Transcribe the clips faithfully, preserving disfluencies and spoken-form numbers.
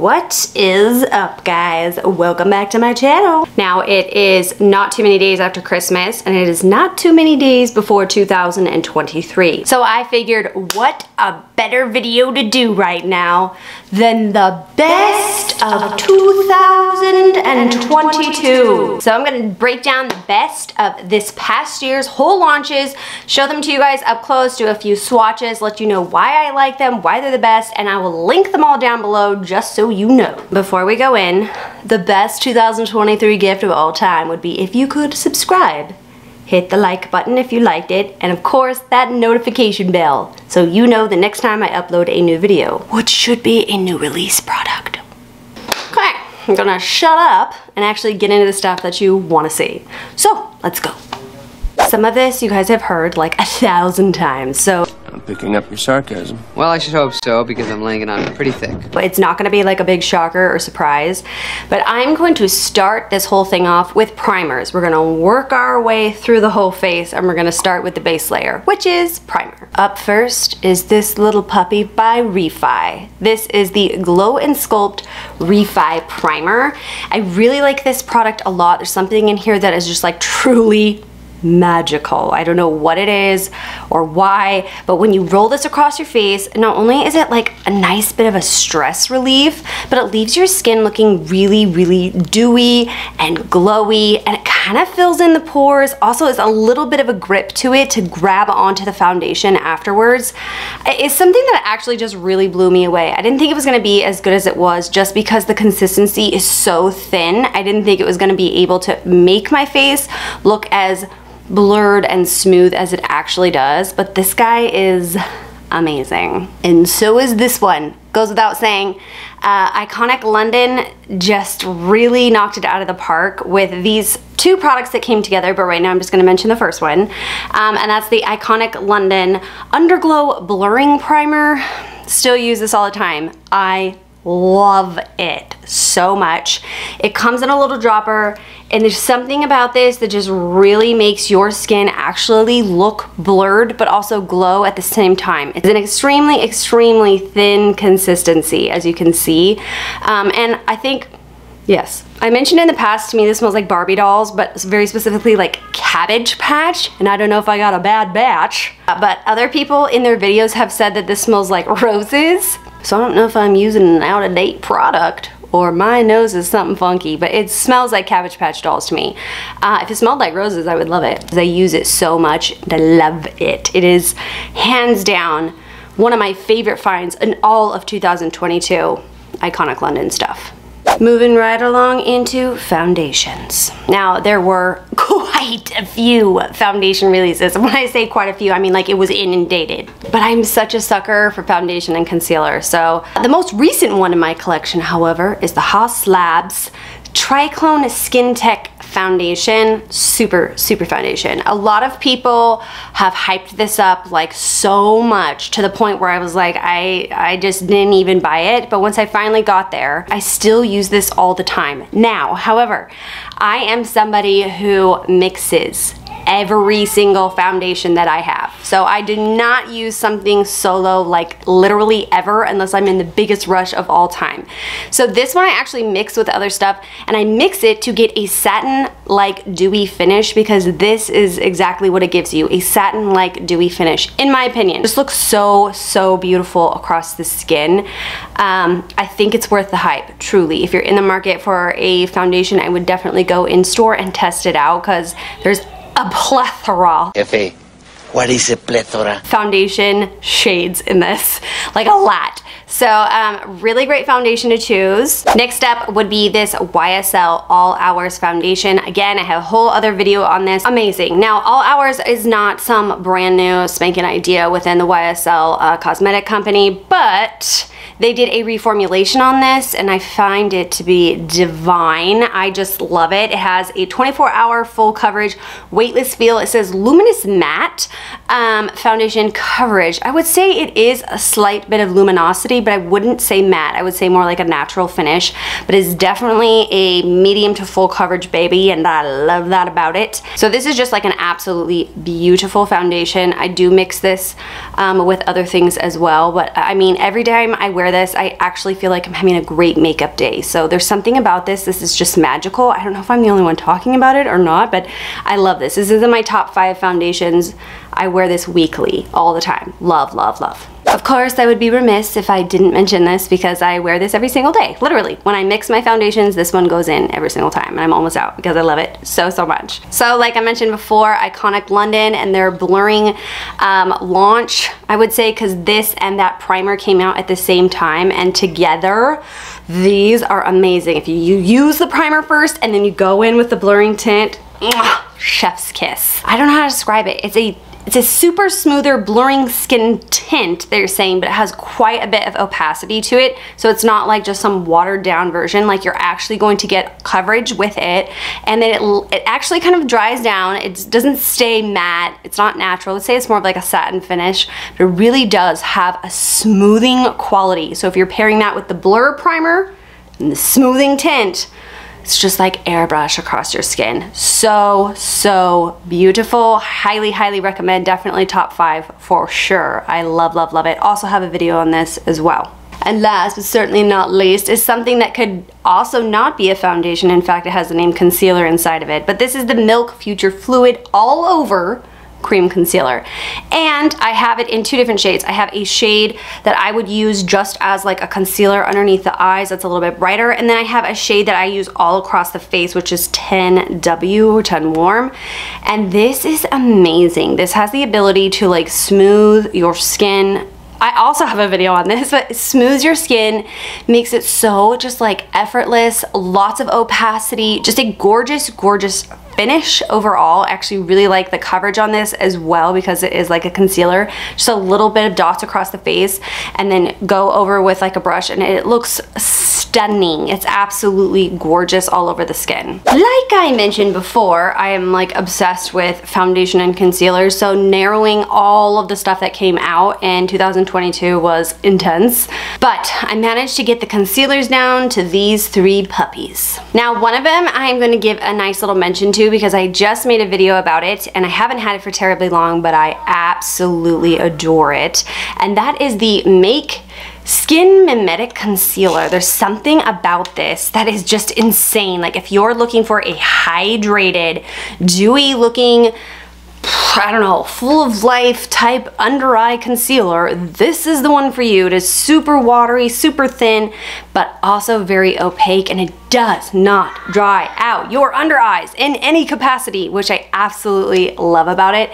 What is up, guys? Welcome back to my channel. Now, it is not too many days after Christmas, and it is not too many days before two thousand twenty-three. So I figured, what a better video to do right now than the best of two thousand twenty-two. So I'm gonna break down the best of this past year's whole launches, show them to you guys up close, do a few swatches, let you know why I like them, why they're the best, and I will link them all down below just so you know. Before we go in, the best two thousand twenty-three gift of all time would be if you could subscribe, hit the like button if you liked it, and of course that notification bell so you know the next time I upload a new video, which should be a new release product. Okay, I'm gonna shut up and actually get into the stuff that you want to see. So let's go. Some of this you guys have heard like a thousand times, so I'm picking up your sarcasm. Well, I should hope so, because I'm laying it on pretty thick. But it's not gonna be like a big shocker or surprise, but I'm going to start this whole thing off with primers. We're gonna work our way through the whole face, and we're gonna start with the base layer, which is primer. Up first is this little puppy by Refy. This is the Glow and Sculpt Refy Primer. I really like this product a lot. There's something in here that is just like truly magical. I don't know what it is or why, but when you roll this across your face, not only is it like a nice bit of a stress relief, but it leaves your skin looking really, really dewy and glowy, and it kind of fills in the pores. Also, it's a little bit of a grip to it to grab onto the foundation afterwards. It's something that actually just really blew me away. I didn't think it was going to be as good as it was, just because the consistency is so thin. I didn't think it was going to be able to make my face look as blurred and smooth as it actually does, but this guy is amazing. And so is this one. Goes without saying. Uh, Iconic London just really knocked it out of the park with these two products that came together, but right now I'm just gonna mention the first one, um, and that's the Iconic London Underglow Blurring Primer. Still use this all the time. I love it so much. It comes in a little dropper, and there's something about this that just really makes your skin actually look blurred but also glow at the same time. It's an extremely, extremely thin consistency, as you can see, um, and I think, yes, I mentioned in the past, to me this smells like Barbie dolls, but very specifically like Cabbage Patch, and I don't know if I got a bad batch, but other people in their videos have said that this smells like roses. So I don't know if I'm using an out-of-date product or my nose is something funky, but it smells like Cabbage Patch Dolls to me. Uh, if it smelled like roses, I would love it, because I use it so much and I love it. It is hands down one of my favorite finds in all of two thousand twenty-two Iconic London stuff. Moving right along into foundations. Now, there were quite a few foundation releases. When I say quite a few, I mean like it was inundated. But I'm such a sucker for foundation and concealer. So the most recent one in my collection, however, is the Haus Labs Triclone Skin Tech Foundation, super, super foundation. A lot of people have hyped this up like so much to the point where I was like, I, I just didn't even buy it. But once I finally got there, I still use this all the time. Now, however, I am somebody who mixes every single foundation that I have. So I do not use something solo like literally ever, unless I'm in the biggest rush of all time. So this one I actually mix with other stuff, and I mix it to get a satin like dewy finish, because this is exactly what it gives you, a satin like dewy finish, in my opinion. This looks so, so beautiful across the skin. Um, I think it's worth the hype, truly. If you're in the market for a foundation, I would definitely go in store and test it out, because there's a plethora. F A. What is a plethora? Foundation shades in this, like a lot. So um, really great foundation to choose. Next up would be this Y S L All Hours Foundation. Again, I have a whole other video on this. Amazing. Now, All Hours is not some brand new spanking idea within the Y S L uh, cosmetic company, but they did a reformulation on this, and I find it to be divine. I just love it. It has a twenty-four hour full coverage, weightless feel. It says luminous matte um, foundation coverage. I would say it is a slight bit of luminosity, but I wouldn't say matte. I would say more like a natural finish, but it's definitely a medium to full coverage baby, and I love that about it. So this is just like an absolutely beautiful foundation. I do mix this um, with other things as well, but I mean, every time I I wear this, I actually feel like I'm having a great makeup day. So there's something about this. This is just magical. I don't know if I'm the only one talking about it or not, but I love this. This is in my top five foundations. I wear this weekly, all the time. Love, love, love. Of course, I would be remiss if I didn't mention this because I wear this every single day, literally. When I mix my foundations, this one goes in every single time, and I'm almost out because I love it so, so much. So like I mentioned before, Iconic London and their blurring um, launch, I would say, because this and that primer came out at the same time, and together, these are amazing. If you, you use the primer first and then you go in with the blurring tint, mwah, chef's kiss. I don't know how to describe it. It's a It's a super smoother blurring skin tint, they're saying, but it has quite a bit of opacity to it. So it's not like just some watered down version, like you're actually going to get coverage with it. And then it, it actually kind of dries down. It doesn't stay matte. It's not natural. Let's say it's more of like a satin finish, but it really does have a smoothing quality. So if you're pairing that with the blur primer and the smoothing tint, it's just like airbrush across your skin. So, so beautiful. Highly, highly recommend. Definitely top five for sure. I love, love, love it. Also have a video on this as well. And last but certainly not least is something that could also not be a foundation. In fact, it has the name concealer inside of it. But this is the Milk Future Fluid All Over Cream Concealer, and I have it in two different shades. I have a shade that I would use just as like a concealer underneath the eyes that's a little bit brighter, and then I have a shade that I use all across the face, which is ten W, ten warm, and this is amazing. This has the ability to like smooth your skin. I also have a video on this, but it smooths your skin, makes it so just like effortless, lots of opacity, just a gorgeous, gorgeous finish overall. I actually really like the coverage on this as well because it is like a concealer, just a little bit of dots across the face, and then go over with like a brush, and it looks stunning. It's absolutely gorgeous all over the skin. Like I mentioned before, I am like obsessed with foundation and concealers, so narrowing all of the stuff that came out in two thousand twenty-two was intense, but I managed to get the concealers down to these three puppies. Now, one of them I'm going to give a nice little mention to because I just made a video about it and I haven't had it for terribly long, but I absolutely adore it. And that is the Make Skin Mimetic Concealer. There's something about this that is just insane. Like if you're looking for a hydrated, dewy looking, I don't know, full of life type under eye concealer, this is the one for you. It is super watery, super thin, but also very opaque, and it does not dry out your under eyes in any capacity, which I absolutely love about it.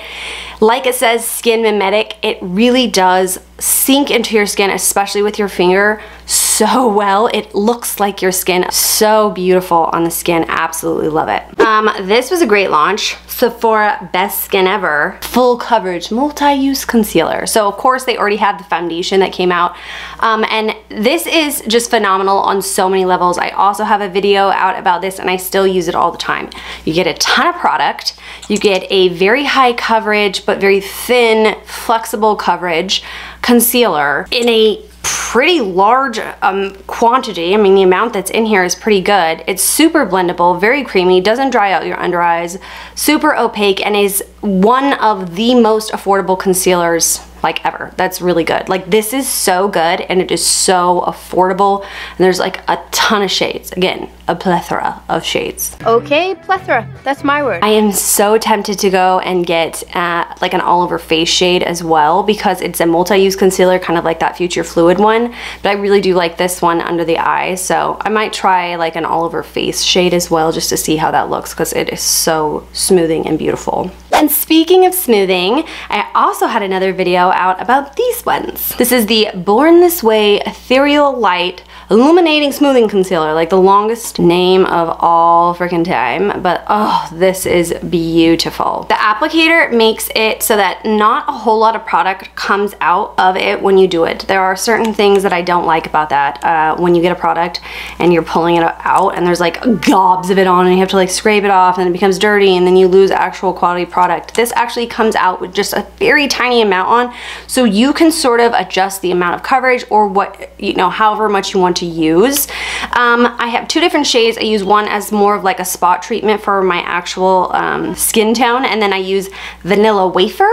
Like it says, skin mimetic, it really does sink into your skin, especially with your finger, so well. It looks like your skin. So beautiful on the skin. Absolutely love it. Um, this was a great launch. Sephora Best Skin Ever Full Coverage Multi-Use Concealer. So of course they already have the foundation that came out. Um, and this is just phenomenal on so many levels. I also have a video out about this and I still use it all the time. You get a ton of product. You get a very high coverage, but very thin, flexible coverage concealer in a pretty large um, quantity. I mean, the amount that's in here is pretty good. It's super blendable, very creamy, doesn't dry out your under eyes, super opaque, and is one of the most affordable concealers like ever. That's really good. Like this is so good and it is so affordable, and there's like a ton of shades. Again, a plethora of shades. Okay, plethora, that's my word. I am so tempted to go and get uh, like an all over face shade as well because it's a multi-use concealer, kind of like that Future Fluid one, but I really do like this one under the eye, so I might try like an all over face shade as well just to see how that looks because it is so smoothing and beautiful. And speaking of smoothing, I also had another video out about these ones. This is the Born This Way Ethereal Light Illuminating Smoothing Concealer, like the longest name of all freaking time, but oh, this is beautiful. The applicator makes it so that not a whole lot of product comes out of it when you do it. There are certain things that I don't like about that. Uh, when you get a product and you're pulling it out and there's like gobs of it on and you have to like scrape it off and it becomes dirty and then you lose actual quality product. This actually comes out with just a very tiny amount on, so you can sort of adjust the amount of coverage or what, you know, however much you want to use. Um, I have two different shades. I use one as more of like a spot treatment for my actual um, skin tone, and then I use Vanilla Wafer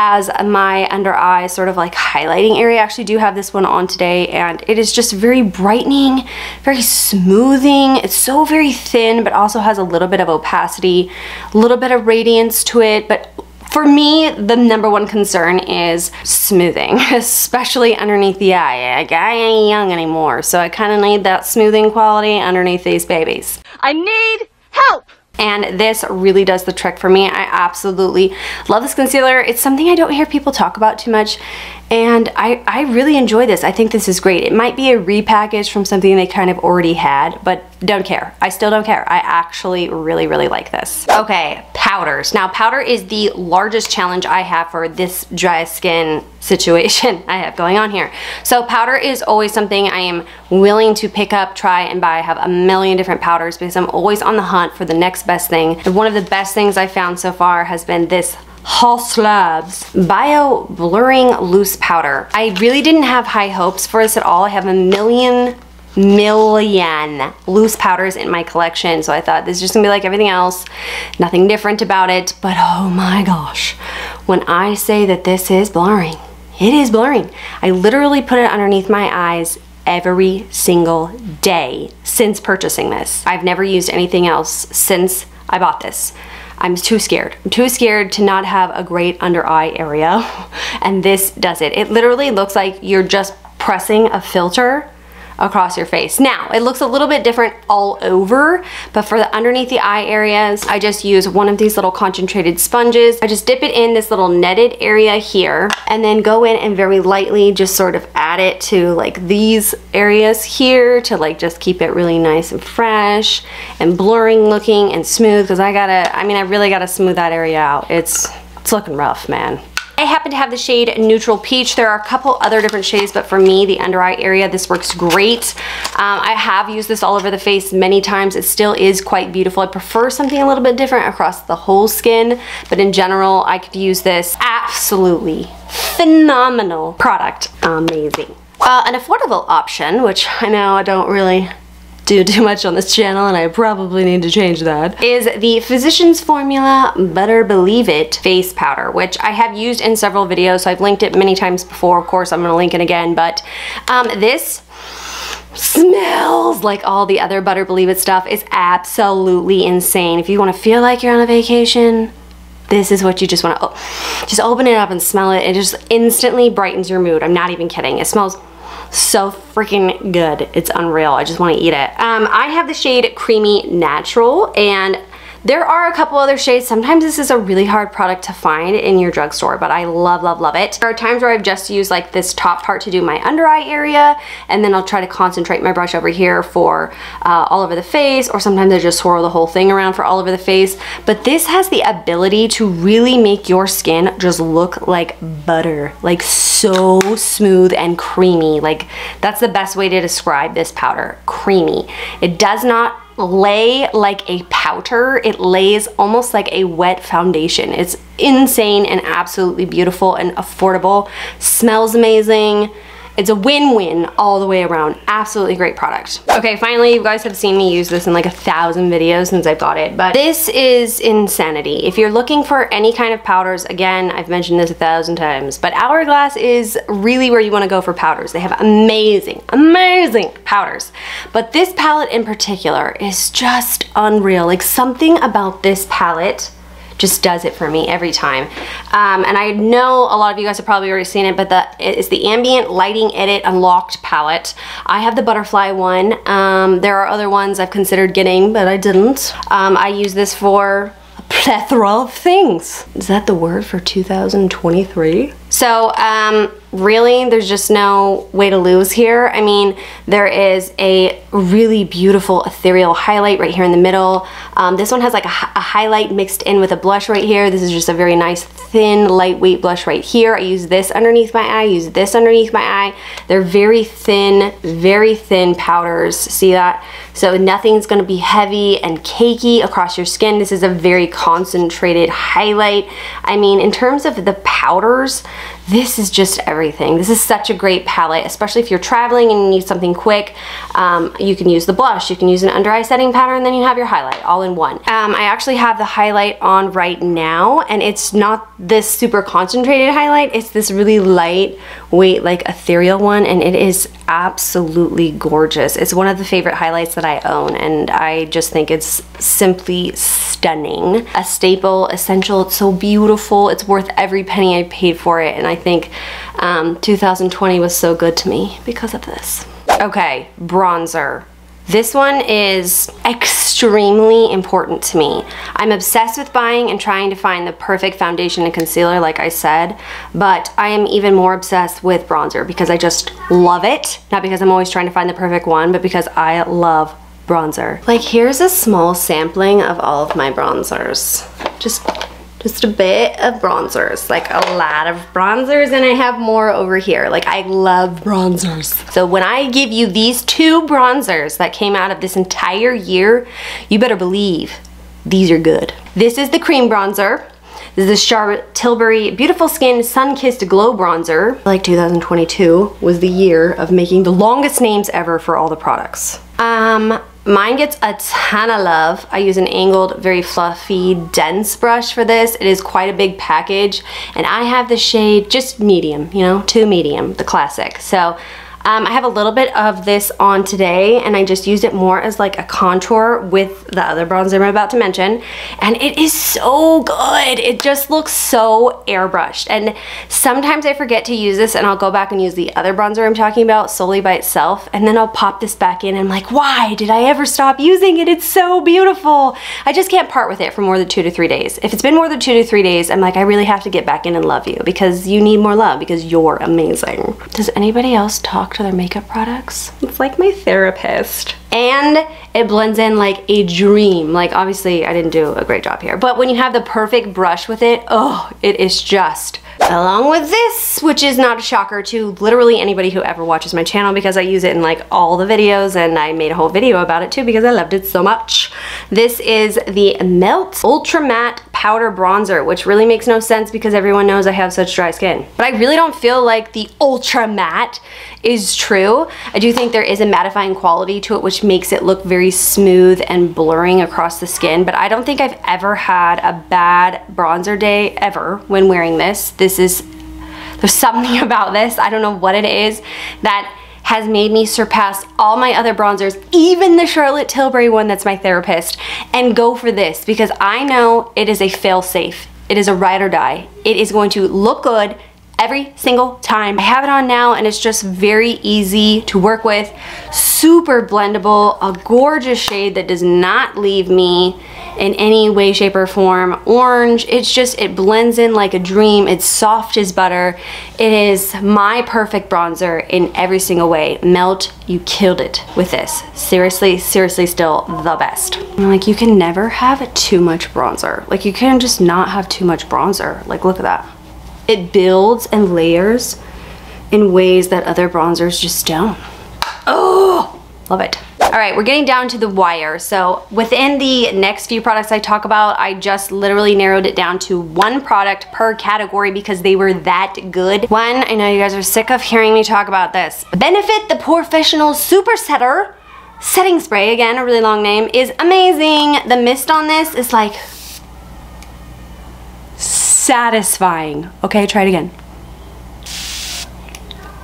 as my under eye sort of like highlighting area. I actually do have this one on today, and it is just very brightening, very smoothing. It's so very thin, but also has a little bit of opacity, a little bit of radiance to it. But for me, the number one concern is smoothing, especially underneath the eye. Like, I ain't young anymore, so I kind of need that smoothing quality underneath these babies. I need help! And this really does the trick for me. I absolutely love this concealer. It's something I don't hear people talk about too much, and I, I really enjoy this. I think this is great. It might be a repackage from something they kind of already had, but don't care. I still don't care. I actually really, really like this. Okay, powders. Now, powder is the largest challenge I have for this dry skin situation I have going on here. So powder is always something I am willing to pick up, try, and buy. I have a million different powders because I'm always on the hunt for the next best thing. And one of the best things I found so far has been this Haus Labs Bio Blurring Loose Powder. I really didn't have high hopes for this at all. I have a million, million loose powders in my collection, so I thought this is just gonna be like everything else, nothing different about it, but oh my gosh. When I say that this is blurring, it is blurring. I literally put it underneath my eyes every single day since purchasing this. I've never used anything else since I bought this. I'm too scared. I'm too scared to not have a great under eye area, and this does it. It literally looks like you're just pressing a filter across your face. Now, it looks a little bit different all over, but for the underneath the eye areas, I just use one of these little concentrated sponges. I just dip it in this little netted area here, and then go in and very lightly just sort of add it to like these areas here to like just keep it really nice and fresh and blurring looking and smooth, because I gotta, I mean, I really gotta smooth that area out. It's, it's looking rough, man. I happen to have the shade Neutral Peach. There are a couple other different shades, but for me, the under eye area, this works great. Um, I have used this all over the face many times. It still is quite beautiful. I prefer something a little bit different across the whole skin, but in general, I could use this. Absolutely phenomenal product. Amazing. Uh, an affordable option, which I know I don't really do too much on this channel, and I probably need to change that, is the Physician's Formula Butter Believe It face powder, which I have used in several videos, so I've linked it many times before. Of course, I'm gonna link it again, but um, this smells like all the other Butter Believe It stuff. It's absolutely insane. If you wanna feel like you're on a vacation, this is what you just wanna, oh, just open it up and smell it. It just instantly brightens your mood. I'm not even kidding. It smells so freaking good. It's unreal. I just want to eat it. Um, I have the shade Creamy Natural, and there are a couple other shades. Sometimes this is a really hard product to find in your drugstore, but I love, love, love it. There are times where I've just used like this top part to do my under eye area, and then I'll try to concentrate my brush over here for uh, all over the face, or sometimes I just swirl the whole thing around for all over the face. But this has the ability to really make your skin just look like butter, like so smooth and creamy. Like, that's the best way to describe this powder, creamy. It does not lay like a powder. It lays almost like a wet foundation. It's insane and absolutely beautiful and affordable. Smells amazing. It's a win-win all the way around. Absolutely great product. Okay, finally, you guys have seen me use this in like a thousand videos since I got it, but this is insanity. If you're looking for any kind of powders, again, I've mentioned this a thousand times, but Hourglass is really where you wanna go for powders. They have amazing, amazing powders. But this palette in particular is just unreal. Like, something about this palette just does it for me every time. Um, and I know a lot of you guys have probably already seen it, but the, it's the Ambient Lighting Edit Unlocked palette. I have the butterfly one. Um, there are other ones I've considered getting, but I didn't. Um, I use this for a plethora of things. Is that the word for two thousand twenty-three? So um, really, there's just no way to lose here. I mean, there is a really beautiful ethereal highlight right here in the middle. Um, this one has like a, a highlight mixed in with a blush right here. This is just a very nice, thin, lightweight blush right here. I use this underneath my eye, I use this underneath my eye. They're very thin, very thin powders. See that? So nothing's gonna be heavy and cakey across your skin. This is a very concentrated highlight. I mean, in terms of the powders, this is just everything. This is such a great palette, especially if you're traveling and you need something quick. Um, you can use the blush, you can use an under eye setting powder, and then you have your highlight all in one. Um, I actually have the highlight on right now, and it's not this super concentrated highlight. It's this really lightweight, like ethereal one, and it is absolutely gorgeous. It's one of the favorite highlights that I own, and I just think it's simply stunning. A staple, essential, it's so beautiful. It's worth every penny I paid for it, and I I think um, two thousand twenty was so good to me because of this. Okay, bronzer. This one is extremely important to me. I'm obsessed with buying and trying to find the perfect foundation and concealer, like I said, but I am even more obsessed with bronzer because I just love it. Not because I'm always trying to find the perfect one, but because I love bronzer. Like, here's a small sampling of all of my bronzers. Just Just a bit of bronzers, like a lot of bronzers, and I have more over here. Like, I love bronzers. So when I give you these two bronzers that came out of this entire year, you better believe these are good. This is the cream bronzer. This is the Charlotte Tilbury Beautiful Skin Sun-Kissed Glow Bronzer. Like, two thousand twenty-two was the year of making the longest names ever for all the products. Um... Mine gets a ton of love. I use an angled, very fluffy, dense brush for this. It is quite a big package, and I have the shade just medium, you know, two medium, the classic. So um, I have a little bit of this on today, and I just used it more as like a contour with the other bronzer I'm about to mention, and it is so good. It just looks so airbrushed, and sometimes I forget to use this, and I'll go back and use the other bronzer I'm talking about solely by itself, and then I'll pop this back in, and I'm like, why did I ever stop using it? It's so beautiful. I just can't part with it for more than two to three days. If it's been more than two to three days, I'm like, I really have to get back in and love you, because you need more love, because you're amazing. Does anybody else talk to their makeup products? It's like my therapist. And it blends in like a dream. Like, obviously I didn't do a great job here, but when you have the perfect brush with it, oh, it is just. Along with this, which is not a shocker to literally anybody who ever watches my channel because I use it in like all the videos, and I made a whole video about it too because I loved it so much. This is the Melt Ultra Matte Powder Bronzer, which really makes no sense because everyone knows I have such dry skin. But I really don't feel like the ultra matte is true. I do think there is a mattifying quality to it, which makes it look very smooth and blurring across the skin, but I don't think I've ever had a bad bronzer day ever when wearing this. This is, there's something about this, I don't know what it is, that has made me surpass all my other bronzers, even the Charlotte Tilbury one that's my therapist, and go for this because I know it is a fail-safe. It is a ride or die. It is going to look good every single time. I have it on now, and it's just very easy to work with, super blendable, a gorgeous shade that does not leave me in any way, shape, or form orange. It's just, it blends in like a dream. It's soft as butter. It is my perfect bronzer in every single way. Melt, you killed it with this. Seriously, seriously, still the best. And like, you can never have too much bronzer. Like, you can just not have too much bronzer. Like, look at that. It builds and layers in ways that other bronzers just don't. Oh, love it. All right, we're getting down to the wire. So within the next few products I talk about, I just literally narrowed it down to one product per category because they were that good. One, I know you guys are sick of hearing me talk about this. Benefit the Porefessional Super Setter Setting Spray, again, a really long name, is amazing. The mist on this is like, satisfying. Okay, try it again.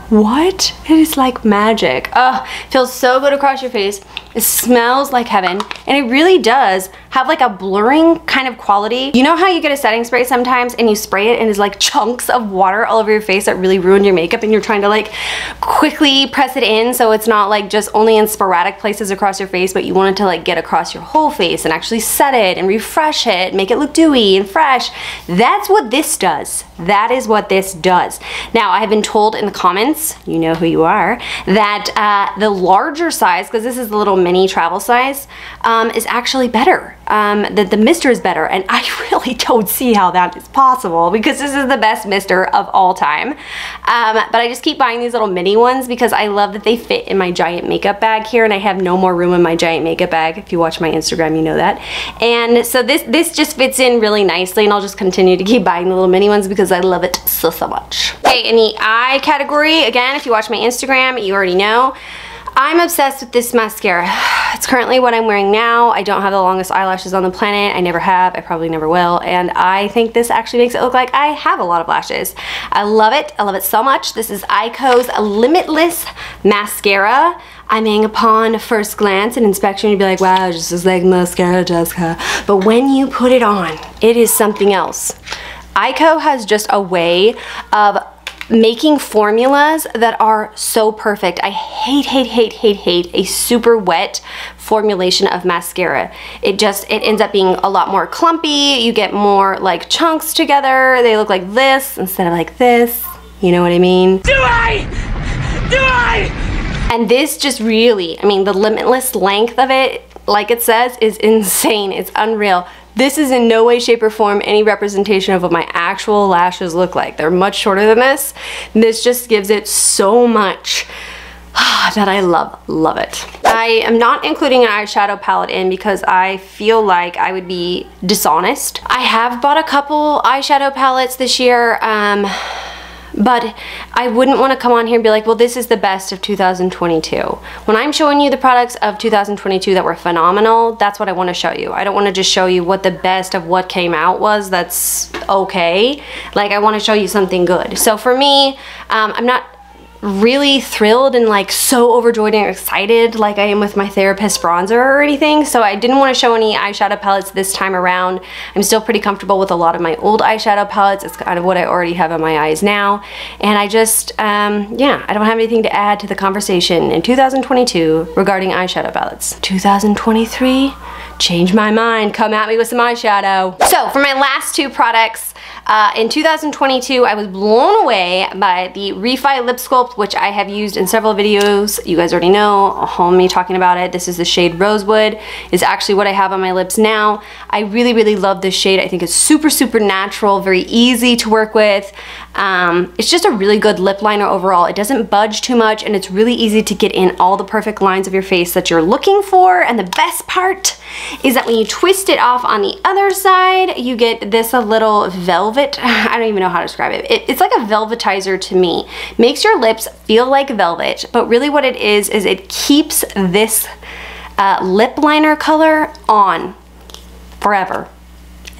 What? It is like magic. Oh, feels so good across your face. It smells like heaven, and it really does have like a blurring kind of quality. You know how you get a setting spray sometimes and you spray it and it's like chunks of water all over your face that really ruin your makeup, and you're trying to like quickly press it in so it's not like just only in sporadic places across your face, but you want it to like get across your whole face and actually set it and refresh it, make it look dewy and fresh. That's what this does. That is what this does. Now, I have been told in the comments, you know who you are, that uh, the larger size, because this is the little mini travel size, um, is actually better. um, that the mister is better, and I really don't see how that is possible because this is the best mister of all time. Um, but I just keep buying these little mini ones because I love that they fit in my giant makeup bag here, and I have no more room in my giant makeup bag. If you watch my Instagram, you know that. And so this, this just fits in really nicely, and I'll just continue to keep buying the little mini ones because I love it so, so much. Okay, in the eye category, again, if you watch my Instagram, you already know. I'm obsessed with this mascara. It's currently what I'm wearing now. I don't have the longest eyelashes on the planet. I never have. I probably never will. And I think this actually makes it look like I have a lot of lashes. I love it. I love it so much. This is Eyeko's Limitless Mascara. I mean, upon first glance and inspection, you'd be like, wow, this is like mascara, Jessica. But when you put it on, it is something else. Eyeko has just a way of making formulas that are so perfect. I hate, hate, hate, hate, hate a super wet formulation of mascara. It just, it ends up being a lot more clumpy. You get more like chunks together. They look like this instead of like this. You know what I mean? Do I? Do I? And this just really, I mean, the limitless length of it, like it says, is insane. It's unreal. This is in no way, shape, or form any representation of what my actual lashes look like. They're much shorter than this. This just gives it so much that I love, love it. I am not including an eyeshadow palette in because I feel like I would be dishonest. I have bought a couple eyeshadow palettes this year. Um, But I wouldn't want to come on here and be like, well, this is the best of two thousand twenty-two. When I'm showing you the products of two thousand twenty-two that were phenomenal, that's what I want to show you. I don't want to just show you what the best of what came out was that's okay. Like, I want to show you something good. So for me, um, I'm not really thrilled and like so overjoyed and excited like I am with my therapist bronzer or anything, so I didn't want to show any eyeshadow palettes this time around. I'm still pretty comfortable with a lot of my old eyeshadow palettes. It's kind of what I already have in my eyes now, and I just um, yeah, I don't have anything to add to the conversation in two thousand twenty-two regarding eyeshadow palettes. two thousand twenty-three, change my mind, come at me with some eyeshadow. So for my last two products, Uh, in two thousand twenty-two, I was blown away by the Refy Lip Sculpt, which I have used in several videos. You guys already know, I'll home me talking about it. This is the shade Rosewood. It's actually what I have on my lips now. I really, really love this shade. I think it's super, super natural, very easy to work with. Um, it's just a really good lip liner overall. It doesn't budge too much, and it's really easy to get in all the perfect lines of your face that you're looking for. And the best part is that when you twist it off on the other side, you get this a little velvet. I don't even know how to describe it. it. It's like a velvetizer to me. Makes your lips feel like velvet, but really what it is is it keeps this uh, lip liner color on forever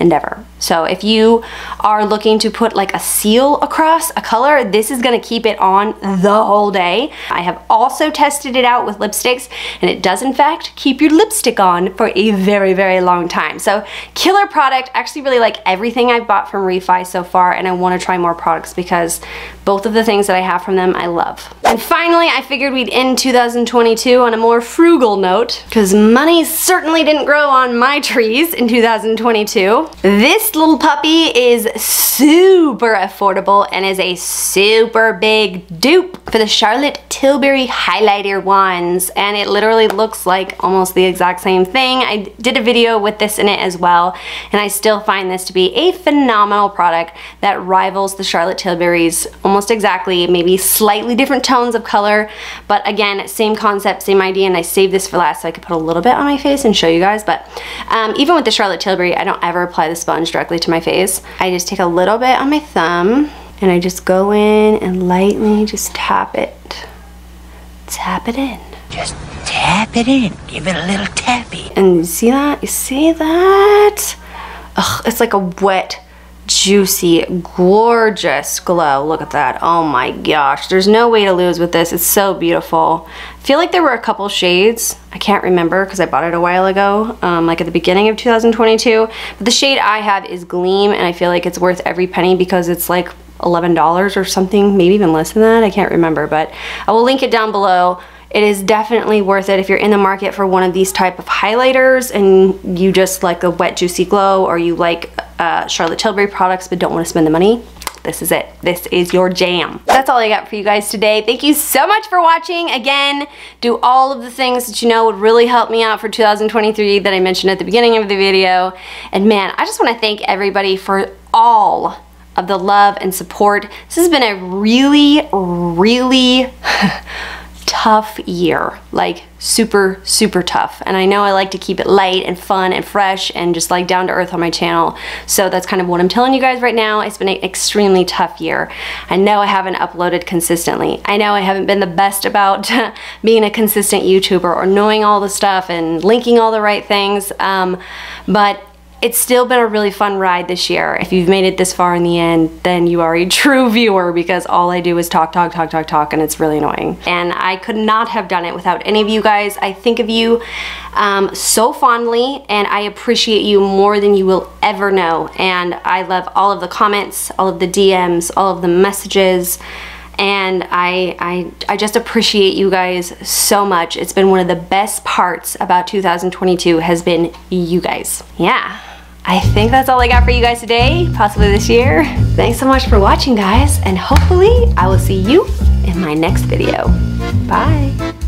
and ever. So if you are looking to put like a seal across a color, this is gonna keep it on the whole day. I have also tested it out with lipsticks, and it does in fact keep your lipstick on for a very, very long time. So killer product. I actually really like everything I've bought from Refy so far, and I wanna try more products because both of the things that I have from them, I love. And finally, I figured we'd end two thousand twenty-two on a more frugal note because money certainly didn't grow on my trees in two thousand twenty-two. This little puppy is super affordable and is a super big dupe for the Charlotte Tilbury highlighter wands, and it literally looks like almost the exact same thing. I did a video with this in it as well, and I still find this to be a phenomenal product that rivals the Charlotte Tilbury's almost exactly, maybe slightly different tones of color, but again, same concept, same idea. And I saved this for last so I could put a little bit on my face and show you guys, but um, even with the Charlotte Tilbury, I don't ever apply the sponge directly to my face. I just take a little bit on my thumb and I just go in and lightly just tap it. Tap it in. Just tap it in. Give it a little tappy. And you see that? You see that? Ugh, it's like a wet, juicy, gorgeous glow. Look at that. Oh my gosh. There's no way to lose with this. It's so beautiful. I feel like there were a couple shades. I can't remember because I bought it a while ago, um, like at the beginning of two thousand twenty-two. But the shade I have is Gleam, and I feel like it's worth every penny because it's like eleven dollars or something, maybe even less than that. I can't remember, but I will link it down below. It is definitely worth it if you're in the market for one of these type of highlighters and you just like a wet, juicy glow, or you like uh, Charlotte Tilbury products but don't want to spend the money. This is it. This is your jam. That's all I got for you guys today. Thank you so much for watching. Again, do all of the things that you know would really help me out for two thousand twenty-three that I mentioned at the beginning of the video. And man, I just want to thank everybody for all of the love and support. This has been a really, really tough year, like super, super tough. And I know I like to keep it light and fun and fresh and just like down to earth on my channel. So that's kind of what I'm telling you guys right now. It's been an extremely tough year. I know I haven't uploaded consistently. I know I haven't been the best about being a consistent YouTuber or knowing all the stuff and linking all the right things. Um, but it's still been a really fun ride this year. If you've made it this far in the end, then you are a true viewer, because all I do is talk, talk, talk, talk, talk, and it's really annoying. And I could not have done it without any of you guys. I think of you um, so fondly, and I appreciate you more than you will ever know. And I love all of the comments, all of the D Ms, all of the messages. And I, I, I just appreciate you guys so much. It's been one of the best parts about two thousand twenty-two has been you guys. Yeah. I think that's all I got for you guys today, possibly this year. Thanks so much for watching, guys, and hopefully I will see you in my next video. Bye.